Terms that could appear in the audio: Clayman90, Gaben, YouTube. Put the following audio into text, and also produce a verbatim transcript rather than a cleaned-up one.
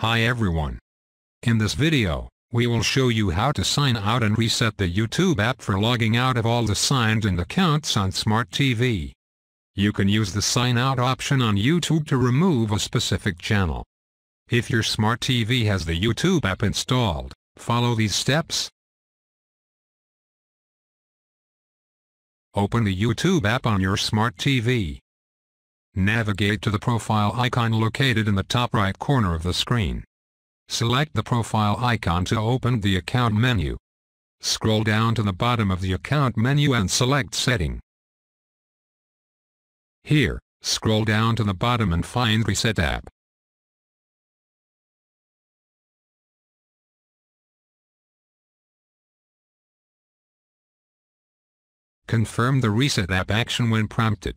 Hi everyone. In this video, we will show you how to sign out and reset the YouTube app for logging out of all the signed-in accounts on Smart T V. You can use the sign out option on YouTube to remove a specific channel. If your Smart T V has the YouTube app installed, follow these steps. Open the YouTube app on your Smart T V. Navigate to the profile icon located in the top right corner of the screen. Select the profile icon to open the account menu. Scroll down to the bottom of the account menu and select Setting. Here, scroll down to the bottom and find Reset App. Confirm the Reset App action when prompted.